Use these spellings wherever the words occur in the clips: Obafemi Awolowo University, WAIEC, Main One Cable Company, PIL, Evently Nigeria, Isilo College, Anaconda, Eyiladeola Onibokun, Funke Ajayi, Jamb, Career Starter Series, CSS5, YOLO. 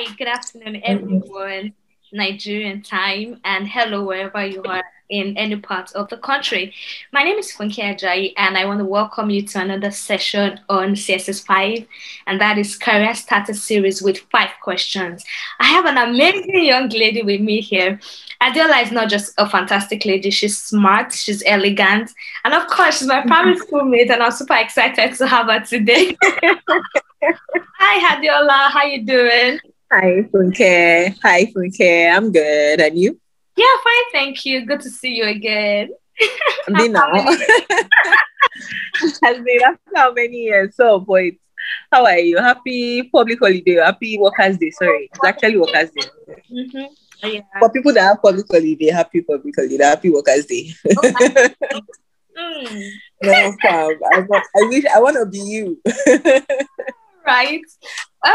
Hi, good afternoon, everyone, Nigerian time, and hello wherever you are in any part of the country. My name is Funke Ajayi, and I want to welcome you to another session on CSS5, and that is Career Starter Series with 5 questions. I have an amazing young lady with me here. Adeola is not just a fantastic lady, she's smart, she's elegant, and of course, she's my primary schoolmate, and I'm super excited to have her today. Hi, Adeola, how you doing? Hi, Funke. I'm good. And you? Yeah, fine, thank you. Good to see you again. Has been after how many years? So, boys, how are you? Happy public holiday. Happy Workers' Day. Sorry, it's actually Workers' Day. Yeah. For people that have public holiday, happy public holiday. Happy Workers' Day. Okay. No problem. I want to be you. Right.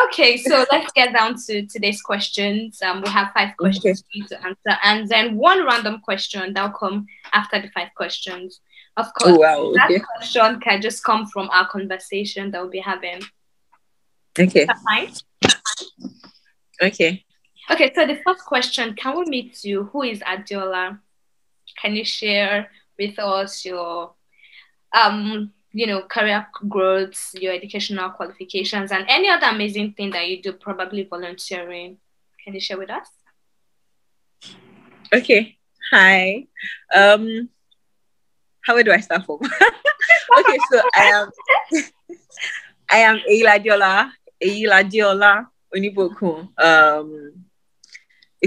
Okay, so let's get down to today's questions. We have 5 questions for you to answer, and then one random question that'll come after the 5 questions. Of course, that question can just come from our conversation that we'll be having. Okay. Okay. Okay, so the first question, can we meet you? Who is Adeola? Can you share with us your career growth, your educational qualifications, and any other amazing thing that you do, probably volunteering. Can you share with us? Okay. Hi. How do I start from? Okay, so I am Eyiladeola Onibokun, a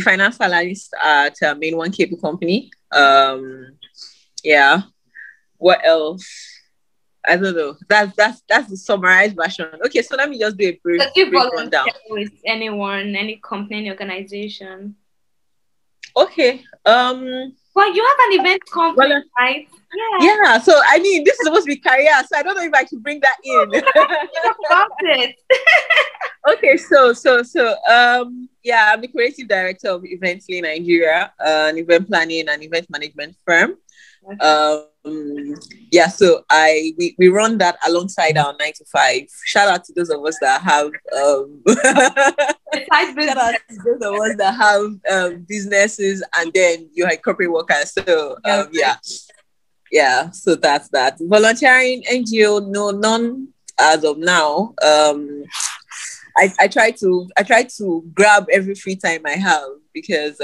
financial analyst at Main One Cable Company. Yeah. What else? I don't know. That's the summarized version. Okay, so let me just do a brief rundown. With anyone, any company, any organization. Okay. Well, you have an event company, right? Yeah. So I mean, this is supposed to be career, so I don't know if I should bring that in. About it. Okay. So yeah, I'm the creative director of Evently Nigeria, an event planning and event management firm. Okay. Yeah, so we run that alongside our 9-to-5. Shout out to those of us that have shout out to those of us that have businesses, and then you are corporate workers. So yeah. So that's that. Volunteering, NGO, no, none as of now. I try to grab every free time I have, because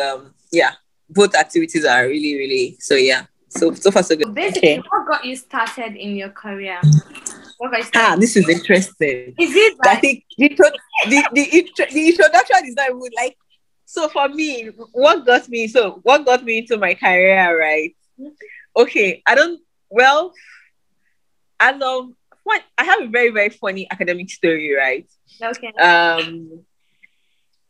both activities are really. So yeah. So far, so good. Basically, what got you started in your career? This is interesting. Is it like... I think the introduction is not would like. So for me, what got me into my career, right? Okay, I have a very, very funny academic story, right? Okay.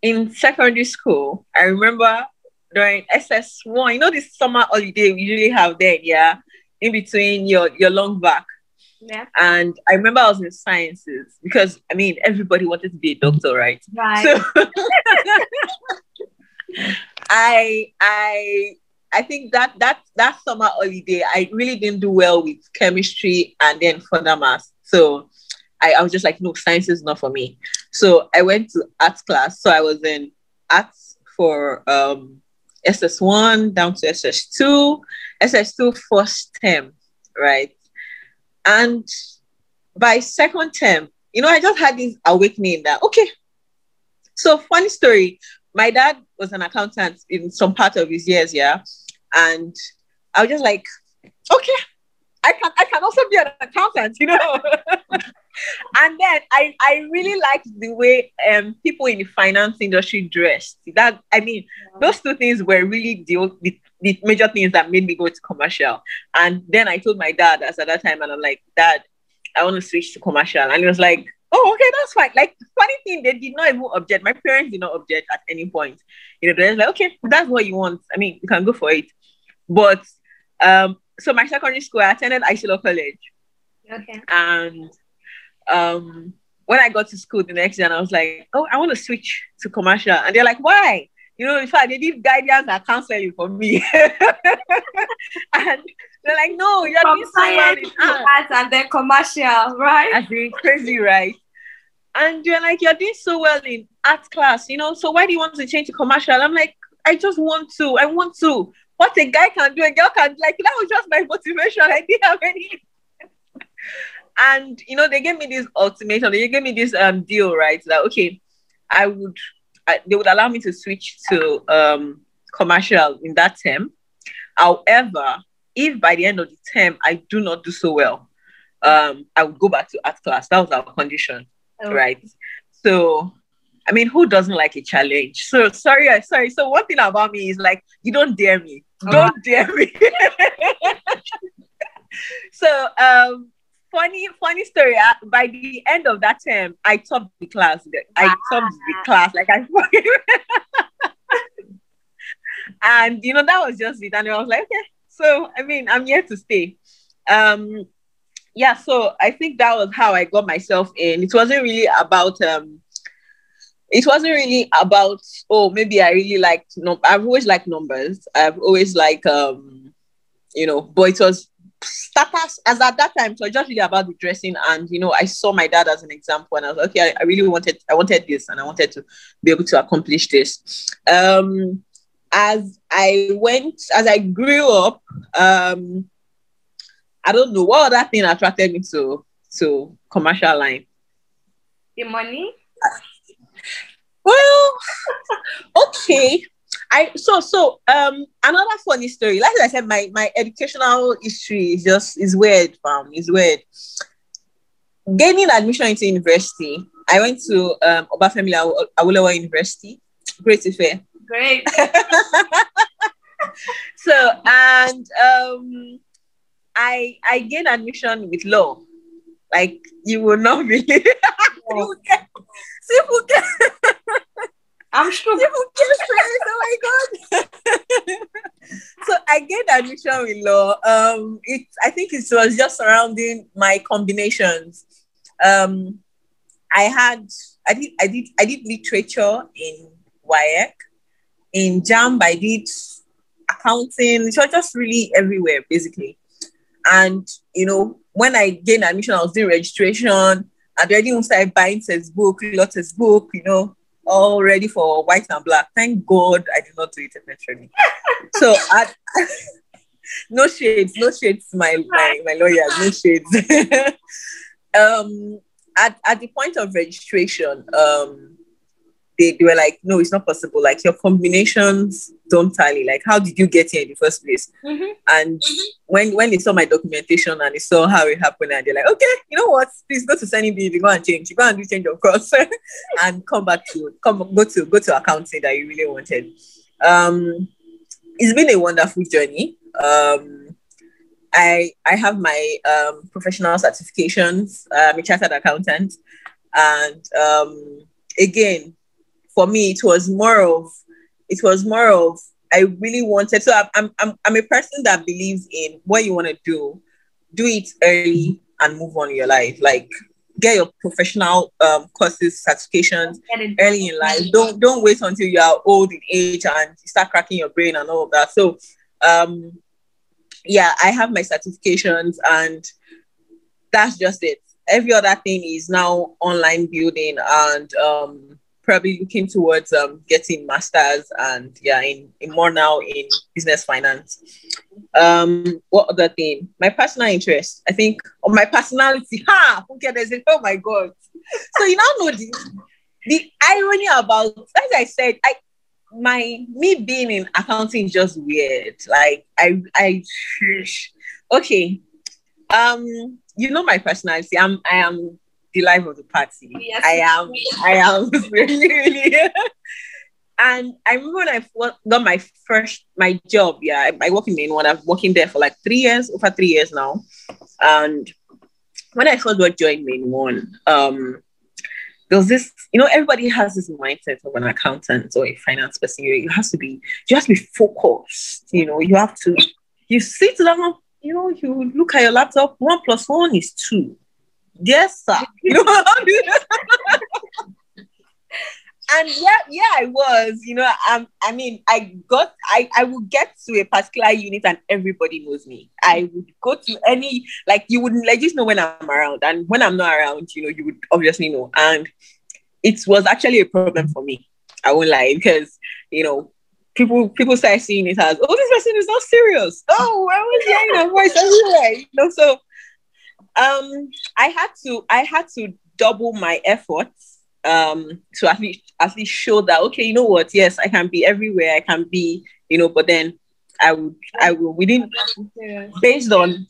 In secondary school, I remember, during SS1, you know, this summer holiday we usually have then, yeah, in between your long vac. Yeah. And I remember I was in sciences, because I mean everybody wanted to be a doctor, right? Right. So I think that summer holiday I really didn't do well with chemistry and then further maths. So I was just like, no, science is not for me. So I went to arts class. So I was in arts for SS1 down to SS2 first term, right? And by second term, you know, I just had this awakening that, okay. So funny story, my dad was an accountant in some part of his years, yeah. And I was just like, okay, I can also be an accountant, you know. And then I really liked the way people in the finance industry dressed. Those two things were really the major things that made me go to commercial. And then I told my dad at that time, and I'm like, Dad, I want to switch to commercial. And he was like, oh, okay, that's fine. Like, funny thing, they did not even object. My parents did not object at any point. You know, they're like, okay, that's what you want. I mean, you can go for it. But so my secondary school, I attended Isilo College. Okay. And when I got to school the next day, and I was like, oh, I want to switch to commercial. And they're like, why? You know, in fact, they did guidance and counseling for me. And they're like, no, you're doing science and then commercial, right? That's really crazy, right? And you're like, you're doing so well in art class, you know, so why do you want to change to commercial? I'm like, I just want to. I want to. What a guy can do, a girl can, like, that was just my motivation. I didn't have any. And, you know, they gave me this ultimatum. They gave me this deal, right? That, okay, they would allow me to switch to commercial in that term. However, if by the end of the term, I do not do so well, I would go back to art class. That was our condition, right? So, I mean, who doesn't like a challenge? So, sorry. So one thing about me is, like, you don't dare me. Don't dare me. So, funny story. By the end of that term, I topped the class. Like, I fucking... And, you know, that was just it. And I was like, okay. So, I mean, I'm here to stay. Yeah, so I think that was how I got myself in. It wasn't really about... It wasn't really about, oh, maybe I really liked, I've always liked numbers. I've always liked, you know, but it was starters as at that time. So just really about the dressing. And, you know, I saw my dad as an example and I was like, okay, I really wanted, I wanted this and I wanted to be able to accomplish this. As I grew up, I don't know what other thing attracted me to commercial line. The money? Well, okay. Another funny story. Like I said, my educational history is weird, fam. It's weird. Gaining admission into university, I went to Obafemi Awolowo University. Great affair. Great. So, and I gained admission with law. Like, you will not believe. I'm sure. Oh my God. So I gained admission with law. I think it was just surrounding my combinations. I did literature in WAIEC. In Jamb, I did accounting. So just really everywhere, basically. And, you know, when I gained admission, I was doing registration. I'd already started buying textbook, you know, all ready for white and black. Thank God I did not do it eventually. So, no shades, my lawyer, no shades. At the point of registration, they were like, no, it's not possible. Like, your combinations don't tally. Like, how did you get here in the first place? Mm-hmm. And when they saw my documentation and they saw how it happened, and they're like, okay, you know what? Please go to Senibid, go and change. You go and do change of course and go to accounting that you really wanted. It's been a wonderful journey. I have my professional certifications. I'm a chartered accountant. And again, for me, it was more of I really wanted. So I'm a person that believes in what you want to do it early and move on in your life. Like, get your professional courses, certifications early in life. Don't wait until you are old in age and start cracking your brain and all of that. So, yeah, I have my certifications, and that's just it. Every other thing is now online building and probably looking towards getting masters and in more now in business finance. What other thing? My personal interest, I think, or my personality. Okay, there's it. Oh my God. So you now know the irony about, as I said, me being in accounting is just weird. Like okay. You know my personality. I am the life of the party. Yes. I am really, really. And I remember when I got my job. Yeah, I work in Main One. I've working there for like 3 years, over 3 years now. And when I first got joined Main One, there was this. You know, everybody has this mindset of an accountant or a finance person. You have to be focused. You know, you sit down. You know, you look at your laptop. 1 + 1 is 2. Yes, sir. You know, And yeah, I was, you know, I mean, I would get to a particular unit and everybody knows me. I would go to any, like, you would like just know when I'm around, and when I'm not around, you know, you would obviously know. And it was actually a problem for me. I won't lie, because, you know, people start seeing it as, oh, this person is not serious. Oh, I was hearing a voice everywhere, you know. So, I had to double my efforts to at least show that, okay, you know what, yes, I can be everywhere, I can be, you know. But then I will within, based on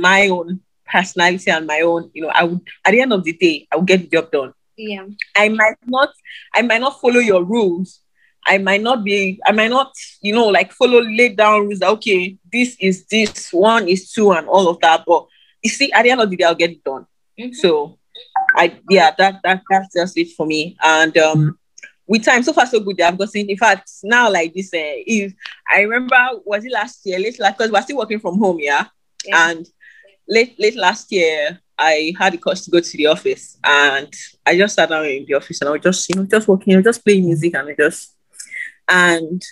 my own personality and my own, you know, I would, at the end of the day, I would get the job done. Yeah, I might not follow your rules. I might not, you know, like follow laid down rules. Okay, this is this, one is two, and all of that. But you see, at the end of the day, I'll get it done. Mm-hmm. So, that's just it for me. And with time, so far so good. I've gotten. In fact, now like this, if I remember, was it last year? Late, like, because we're still working from home, yeah. And late last year, I had the course to go to the office, and I just sat down in the office, and I was just, you know, just working, just playing music, and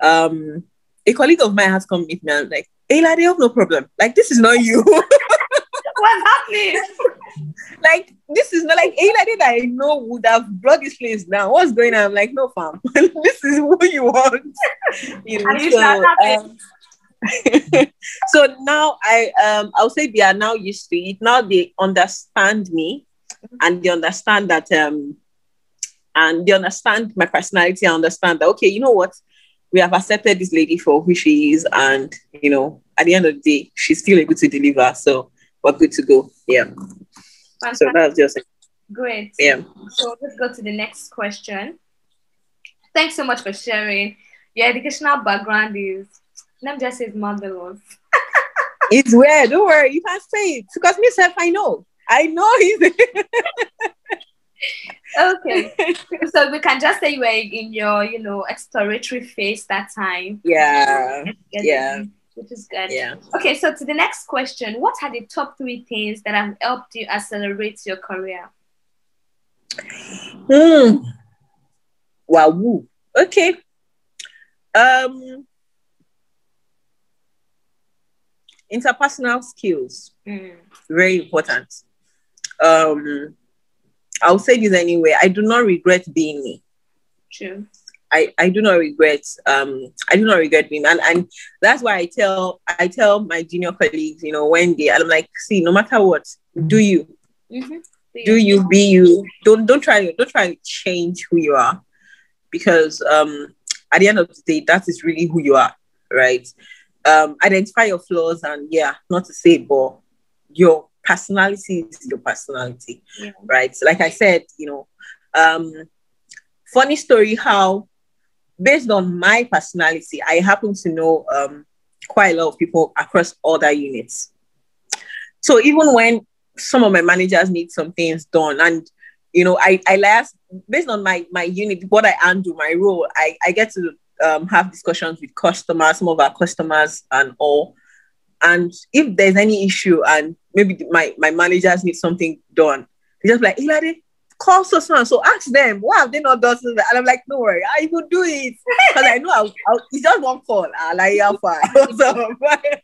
a colleague of mine has come meet me, and I'm like, Eyilade, you have no problem. Like, this is not you. What's happening? Like, this is not like Eyilade that I know would have brought this place down. What's going on? I'm like, no, fam. This is who you want. You know, so now I'll say they are now used to it. Now they understand me, and they understand that and they understand my personality. I understand that, okay, you know what, we have accepted this lady for who she is, and, you know, at the end of the day, she's still able to deliver, so we're good to go. Yeah. Fantastic. So that's just it. Great. Yeah. So let's go to the next question. Thanks so much for sharing. Your educational background is, let me just say, it's marvelous. It's weird. Don't worry, you can say it, because myself, I know he's. Okay, so we can just say you were in your, you know, exploratory phase that time. Yeah, yeah, which is good. Yeah. Okay, so to the next question, what are the top 3 things that have helped you accelerate your career? Wow. Okay. Interpersonal skills, very important. I'll say this anyway. I do not regret being me. True. I do not regret. I do not regret being, and that's why I tell my junior colleagues, you know, when they, I'm like, see, no matter what, do you, do you, be you. Don't try to change who you are, because at the end of the day, that is really who you are, right? Identify your flaws, and yeah, not to say, but your personality is your personality, right? So like I said, you know, funny story how, based on my personality, I happen to know quite a lot of people across other units. So even when some of my managers need some things done, and, you know, I last, based on my unit, what I handle, my role, I get to have discussions with customers, some of our customers and all. And if there's any issue, and maybe my managers need something done, they're just like, Eyilade, call so ask them, why have they not done something? And I'm like, no worry, I will do it. Because I know it's just one call. I'll lie out for it.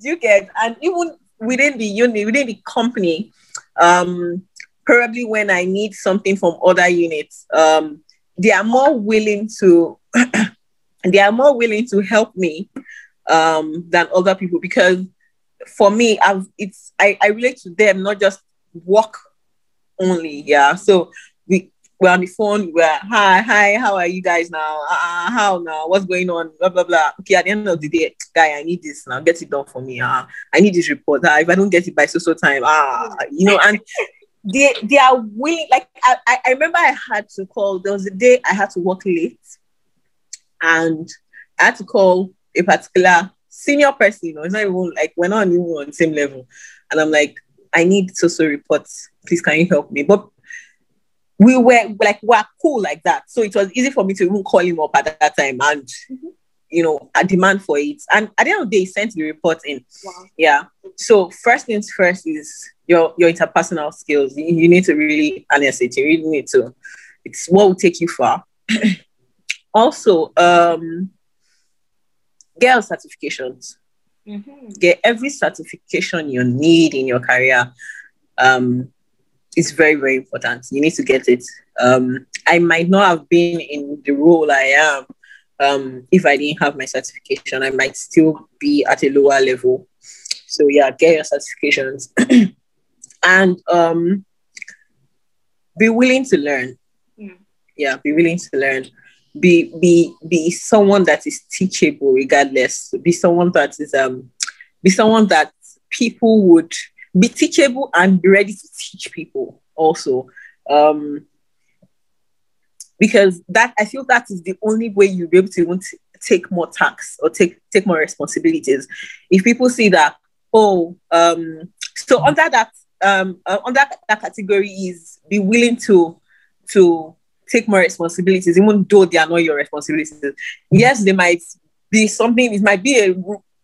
You get, and even within the unit, within the company, probably when I need something from other units, they are more willing to help me than other people, because for me, I relate to them, not just work only. Yeah. So we're on the phone, we're hi, how are you guys now? How now? What's going on? Blah blah blah. Okay, at the end of the day, guy, I need this now, get it done for me. I need this report. If I don't get it by so time, you know, and they are willing. Like I remember I had to call, there was a day I had to work late, and I had to call a particular senior person, you know, it's not even like, we're not even on the same level. And I'm like, I need so reports, please can you help me? But we were like, we're cool like that. So it was easy for me to even call him up at that time and, you know, I demand for it. And at the end of the day, he sent the report in. Wow. Yeah. So first things first is your interpersonal skills. You need to really harness it. You really need to, It's what will take you far. Also, get certifications. Mm-hmm. Get every certification you need in your career. It's very, very important. You need to get it. I might not have been in the role I am if I didn't have my certification. I might still be at a lower level. So yeah, get your certifications. And be willing to learn. Yeah. Yeah, be willing to learn. Be someone that is teachable regardless. Be someone that is be someone that people would be teachable and be ready to teach people also. Because that, I feel that is the only way you'll be able to even take more tasks or take more responsibilities. If people see that, so under that that category is be willing to take more responsibilities, even though they are not your responsibilities. Yes, they might be something. It might be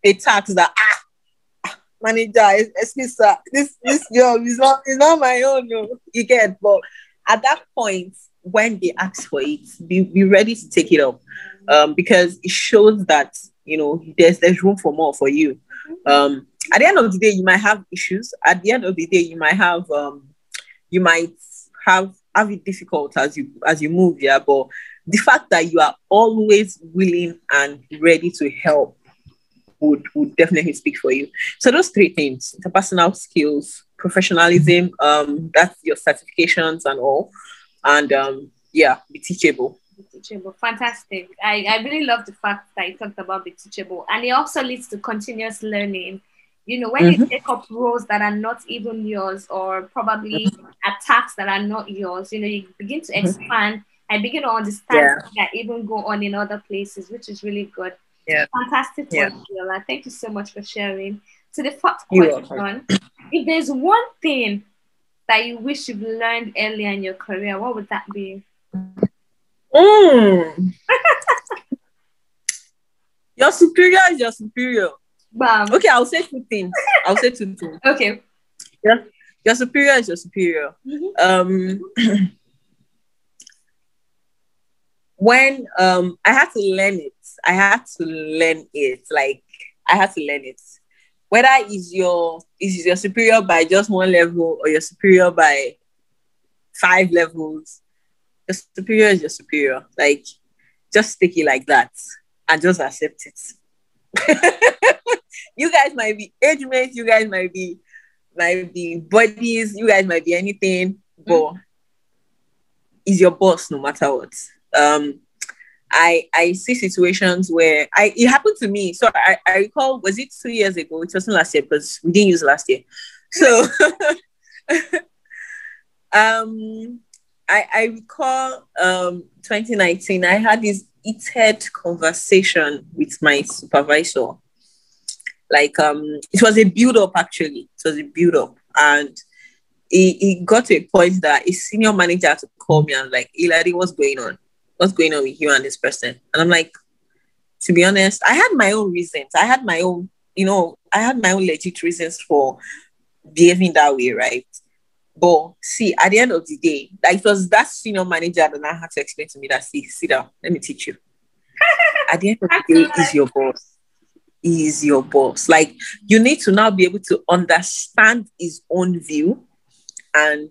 a task that manager, excuse sir, this job is not my own. No. You get, but at that point when they ask for it, be ready to take it up, because it shows that you know there's room for more for you. At the end of the day, you might have issues. At the end of the day, you might have have it difficult as you move, yeah. But the fact that you are always willing and ready to help would definitely speak for you. So those three things: interpersonal skills, professionalism, that's your certifications and all, and yeah, be teachable. Be teachable, fantastic. I really love the fact that you talked about be teachable, and it also leads to continuous learning. You know, when you take up roles that are not even yours, or probably attacks that are not yours, you know, you begin to expand and begin to understand that even go on in other places, which is really good. Yeah. Fantastic work, Eyiladeola. Thank you so much for sharing. So the fourth question, if there's one thing that you wish you've learned earlier in your career, what would that be? Your superior is your superior. Bam. Okay, I'll say two things. Okay. Yeah. Your superior is your superior. When I had to learn it. I had to learn it. Whether is your superior by just one level or your superior by 5 levels, your superior is your superior. Like, just take it like that and just accept it. You guys might be age mates, you guys might be buddies, you guys might be anything, but he's your boss no matter what. I see situations where it happened to me. So I recall, was it 2 years ago? It wasn't last year because we didn't use last year. So I recall 2019, I had this heated conversation with my supervisor. Like, it was a build-up, actually. It was a build-up. And it got to a point that a senior manager had to call me and like, Eyiladeola, what's going on? What's going on with you and this person? And I'm like, to be honest, I had my own reasons. I had my own legit reasons for behaving that way, right? But see, at the end of the day, like, it was that senior manager that now had to explain to me that, see, sit down, let me teach you. At the end of the day, he's your boss. Is your boss. Like, you need to now be able to understand his own view and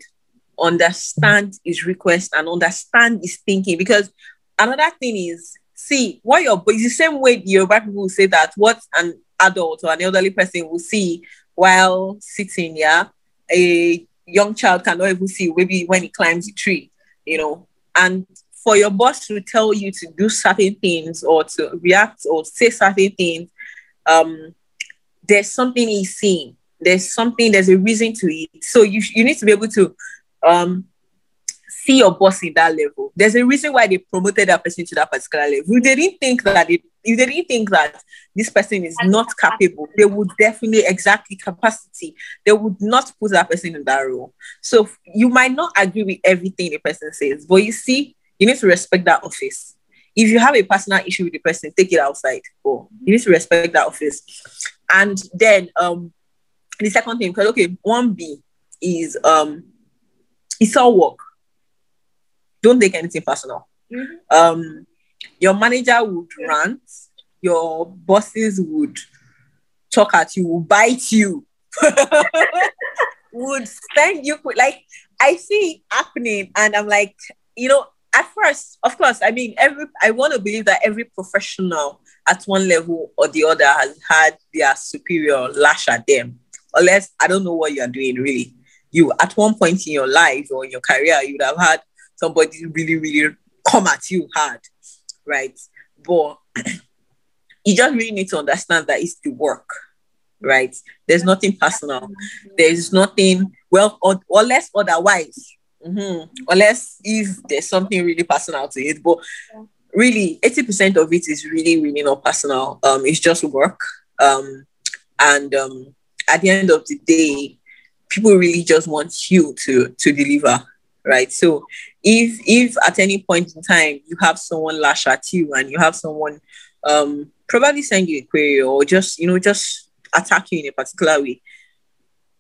understand his request and understand his thinking. Because another thing is, see, what your boss, the same way your black people will say that what an adult or an elderly person will see while sitting, yeah, a young child cannot even see, maybe when he climbs a tree, you know. And for your boss to tell you to do certain things or to react or say certain things, there's something he's seeing. There's a reason to it. So you need to be able to see your boss in that level. There's a reason why they promoted that person to that particular level. If they didn't think that this person is not capable, they would definitely capacity. They would not put that person in that role. So you might not agree with everything the person says, but you see, you need to respect that office. If you have a personal issue with the person, take it outside. You need to respect that office. And then the second thing, because 1B is it's all work. Don't take anything personal. Mm-hmm. Your manager would rant. Your bosses would talk at you, would bite you, would send you. Like, I see it happening, and I'm like, you know, at first, of course, I mean, I want to believe that every professional at one level or the other has had their superior lash at them. Unless, I don't know what you're doing, really. You, at one point in your life or in your career, you would have had somebody really, really come at you hard, right? But you just really need to understand that it's the work, right? There's nothing personal. There's nothing, well, or less otherwise. Mm-hmm. Unless if there's something really personal to it. But really, 80% of it is really, really not personal. It's just work. And at the end of the day, people really just want you to deliver, right? So if at any point in time you have someone lash at you and you have someone probably send you a query or just, you know, just attack you in a particular way,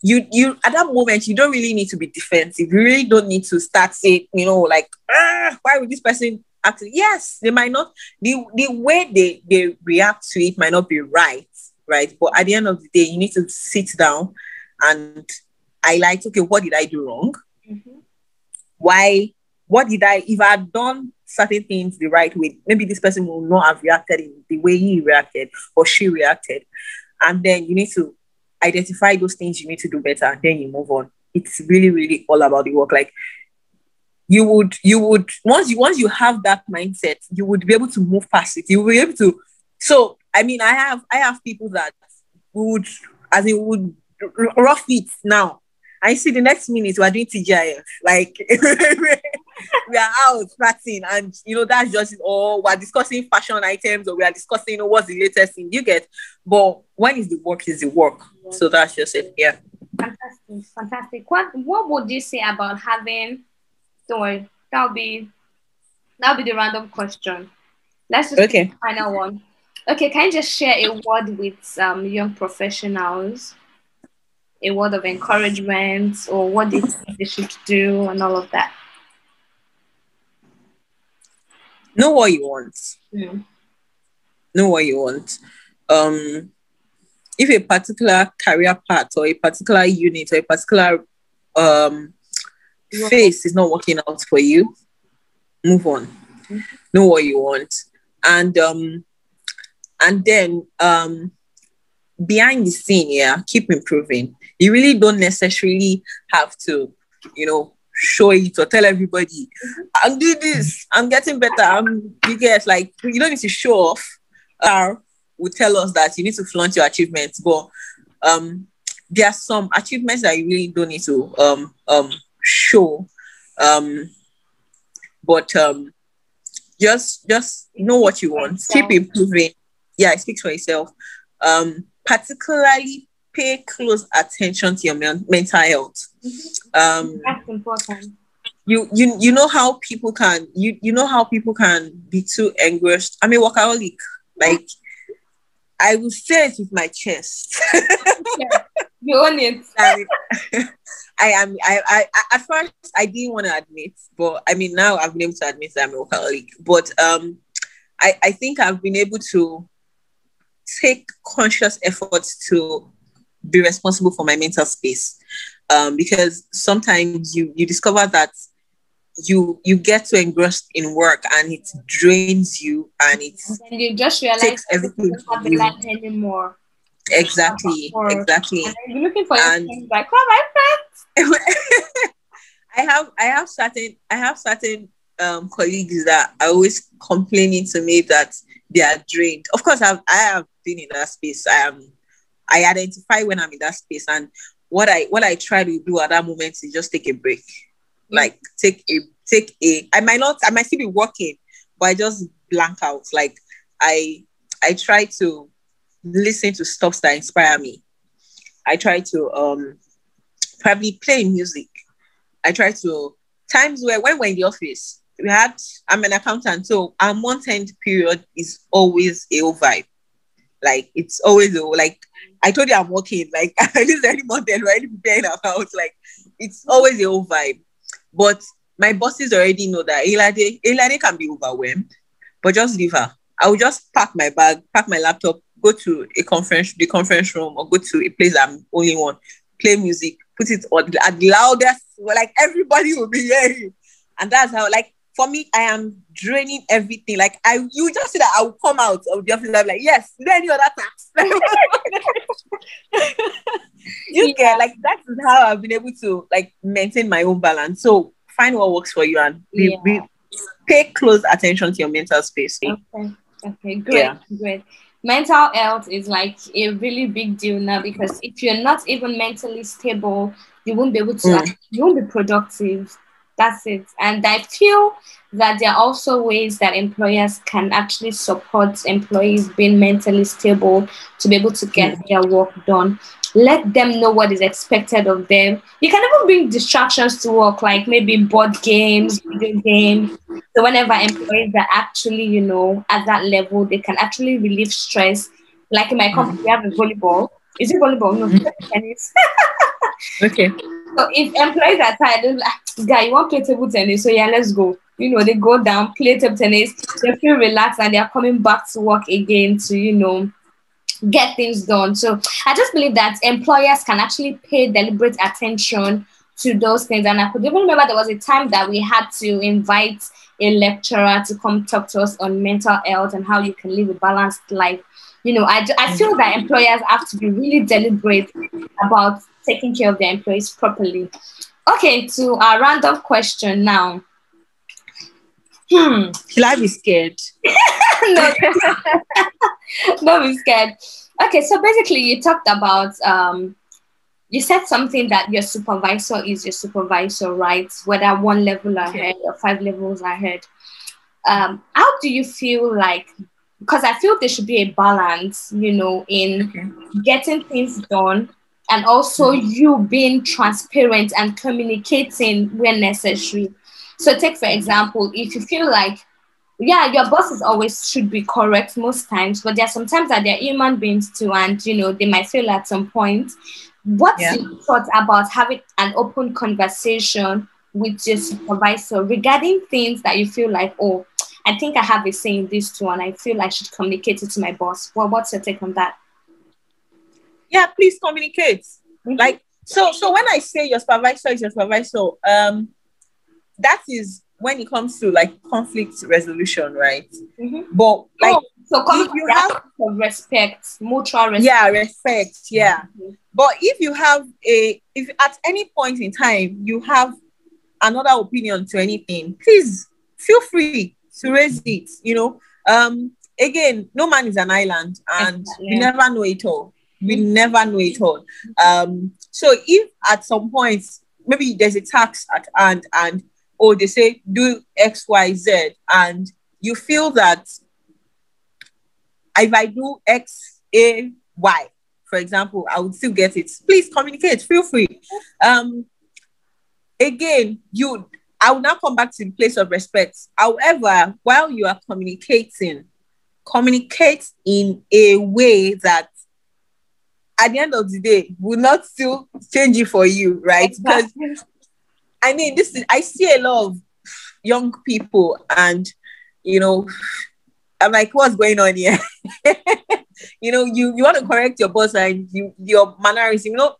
you at that moment, you don't really need to be defensive. You really don't need to start saying, you know, like, why would this person act? Yes, they might not, the way they react to it might not be right. But at the end of the day, you need to sit down and highlight, okay, what did I do wrong? Mm-hmm. Why? What did I, if I had done certain things the right way, maybe this person will not have reacted in the way he reacted or she reacted. And then you need to identify those things you need to do better, and then you move on. It's really, really all about the work. Like, you would once you have that mindset, you would be able to move past it. You will be able to. So, I mean, I have people that would rough it now. I see the next minute we are doing TGIF, like we are out practicing, and you know that's just all. We are discussing fashion items, or we are discussing, you know, what's the latest thing you get. But when is the work? Is the work? Yeah. So that's just it. Yeah. Fantastic. What would you say about having? Don't worry, that'll be the random question. Let's just do the final one. Okay, can you just share a word with young professionals? A word of encouragement, or what they should do, and all of that. Know what you want. Mm. Know what you want. If a particular career path or a particular unit or a particular phase is not working out for you, move on. Mm-hmm. Know what you want, and then behind the scene, yeah, keep improving. You really don't necessarily have to, you know, show it or tell everybody, I'm doing this, I'm getting better. You get, like, you don't need to show off. Will tell us that you need to flaunt your achievements, but there are some achievements that you really don't need to show. But just know what you want. Keep improving. Yeah, it speaks for itself. Particularly pay close attention to your mental health. Mm-hmm. That's important. You know how people can be too engrossed. I'm a workaholic. Like, I will say it with my chest. Yeah, you own it. I at first I didn't want to admit, but I mean now I've been able to admit that I'm a workaholic. But I think I've been able to take conscious efforts to be responsible for my mental space, because sometimes you discover that you get too engrossed in work and it drains you, and you just realize takes everything from you. Life anymore. Exactly. And you're looking for your friends, like, oh, my friends. I have certain colleagues that are always complaining to me that they are drained. Of course, I have been in that space. I identify when I'm in that space, and what I try to do at that moment is just take a break. Like, take a I might still be working, but I just blank out. Like, I try to listen to stuff that inspire me. I try to probably play music. I try to times where when we're in the office. I'm an accountant, so our month-end period is always a vibe. Like, it's always like, I told you I'm working, like, at least any month-end, right? Like, it's always a vibe. But My bosses already know that Eylade can be overwhelmed, but just leave her. I will just pack my bag, pack my laptop, go to a conference, the conference room, or go to a place I'm only one, play music, put it on at the loudest, like everybody will be hearing. And that's how, like, for me, I am draining everything. Like, you just see that I will come out of the office and I'm like, yes, any other task. you get, like, that is how I've been able to, like, maintain my own balance. So find what works for you and pay close attention to your mental space. Okay, great, great. Mental health is like a really big deal now, because if you're not even mentally stable, you won't be able to, you won't be productive. That's it. And I feel that there are also ways that employers can actually support employees being mentally stable to be able to get their work done. Let them know what is expected of them. You can even bring distractions to work, like maybe board games, video games. So whenever employees are actually, you know, at that level, they can actually relieve stress. Like in my company, we have a volleyball. Is it volleyball? No, tennis. Okay. So if employees are tired, they're like, guy, you want to play table tennis? So yeah, let's go. You know, they go down, play table tennis, they feel relaxed, and they are coming back to work again to, you know, get things done. So I just believe that employers can actually pay deliberate attention to those things. And I could even remember there was a time that we had to invite a lecturer to come talk to us on mental health and how you can live a balanced life. You know, I feel that employers have to be really deliberate about taking care of their employees properly. Okay, to our random question now. Should I be scared? No, don't be scared. Okay, so basically you talked about, you said something that your supervisor is your supervisor, right? Whether one level ahead or five levels ahead. How do you feel like, because I feel there should be a balance, you know, in getting things done, and also you being transparent and communicating where necessary. So take, for example, if you feel like, yeah, your bosses always should be correct most times, but there are sometimes that they're human beings too, and, you know, they might fail at some point. What's your thought about having an open conversation with your supervisor regarding things that you feel like, oh, I think I have a say in this too, and I feel I should communicate it to my boss. Well, what's your take on that? Yeah, please communicate. Like, so when I say your supervisor is your supervisor, that is when it comes to like conflict resolution, right? But like, so you have respect, mutual respect. Yeah, respect. Yeah, but if you have if at any point in time you have another opinion to anything, please feel free to raise it. You know, again, no man is an island, and we never know it all. We never know it all. So if at some point maybe there's a task at hand, and or they say do X, Y, Z, and you feel that if I do X, A, Y, for example, I would still get it. Please communicate. Feel free. Again, I will now come back to the place of respect. However, while you are communicating, communicate in a way that at the end of the day will not still change it for you, right? Because I mean, I see a lot of young people, and, you know, I'm like, what's going on here? You know, you want to correct your boss and your mannerism, you know,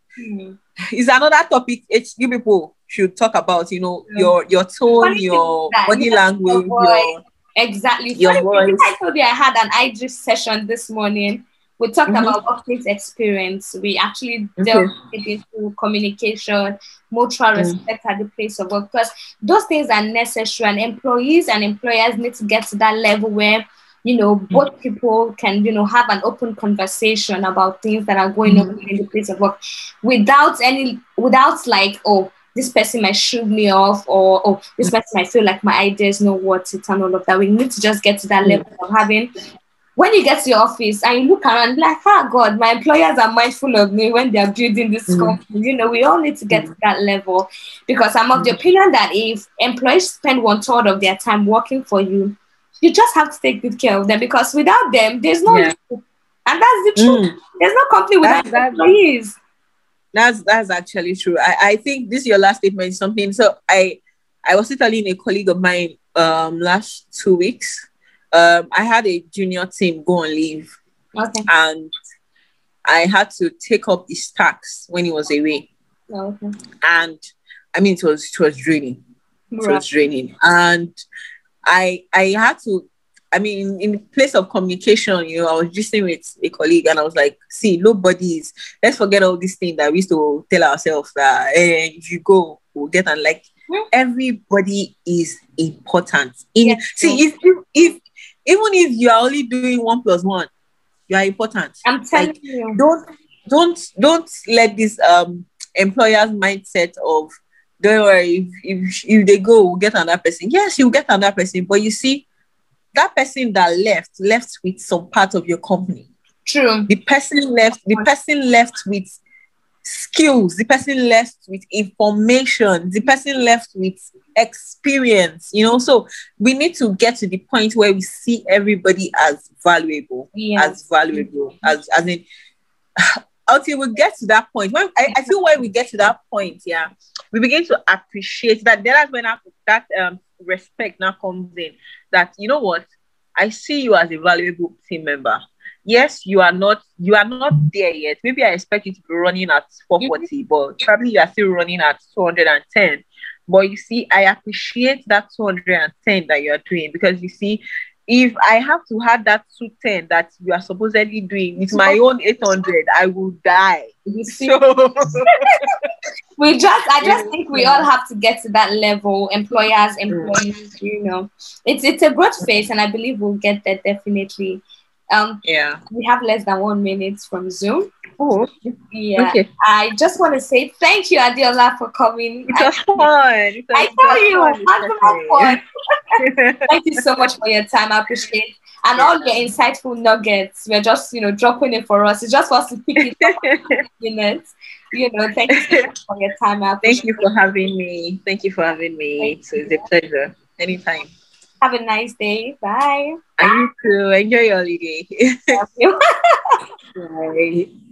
it's another topic you people should talk about, you know, your tone, your body language, your voice. I told you I had an IG session this morning. We talked about workplace experience. We actually delved into communication, mutual respect at the place of work, because those things are necessary, and employees and employers need to get to that level where, you know, both people can, you know, have an open conversation about things that are going on in the place of work without like, oh, this person might shoot me off, or, oh, this person might feel like my idea is not worth it, and all of that. We need to just get to that level of having. When you get to your office and you look around, like, oh God, my employers are mindful of me when they are building this company. You know, we all need to get to that level, because I'm of the opinion that if employees spend 1/3 of their time working for you, you just have to take good care of them, because without them, there's no you. And that's the truth. There's no company without employees. That's actually true. I think this is your last statement. Something. So I was telling a colleague of mine last 2 weeks, I had a junior team go on leave. Okay. And I had to take up his tasks when he was away. Oh, okay. And I mean, it was draining. Right. It was draining. And I had to, I mean, in place of communication, you know, I was gisting with a colleague and I was like, see, nobody's, let's forget all this thing that we used to tell ourselves that if you go, we'll get, and like, everybody is important. See, if even if you are only doing 1+1, you are important. I'm telling you. Don't let this employer's mindset of, don't worry, if they go, we'll get another person. Yes, you'll get another person, but you see, that person that left with some part of your company. True. The person left with skills, the person left with information, the person left with experience, you know. So we need to get to the point where we see everybody as valuable. Yes. As in, until we get to that point. When I feel when we get to that point, yeah, we begin to appreciate that. That's when that respect now comes in. That, you know what, I see you as a valuable team member. Yes, you are not there yet. Maybe I expect you to be running at 440, but probably you are still running at 210. But you see, I appreciate that 210 that you are doing, because you see, if I have to have that 210 that you are supposedly doing with my own 800, I will die. You see? So I just think we all have to get to that level, employers, employees, you know. It's a good phase, and I believe we'll get there definitely. We have less than 1 minute from Zoom. Oh, yeah. Okay. I just want to say thank you, Adeola, for coming. It was fun. It was fun. Thank you so much for your time. I appreciate it. And all your insightful nuggets. We're just, you know, dropping it for us. It's just for us to pick it up. You know, thank you so much for your time. Thank you for having me. Thank you for having me. It's a pleasure. Anytime. Have a nice day. Bye. And you too. Enjoy your holiday. Love you. Bye.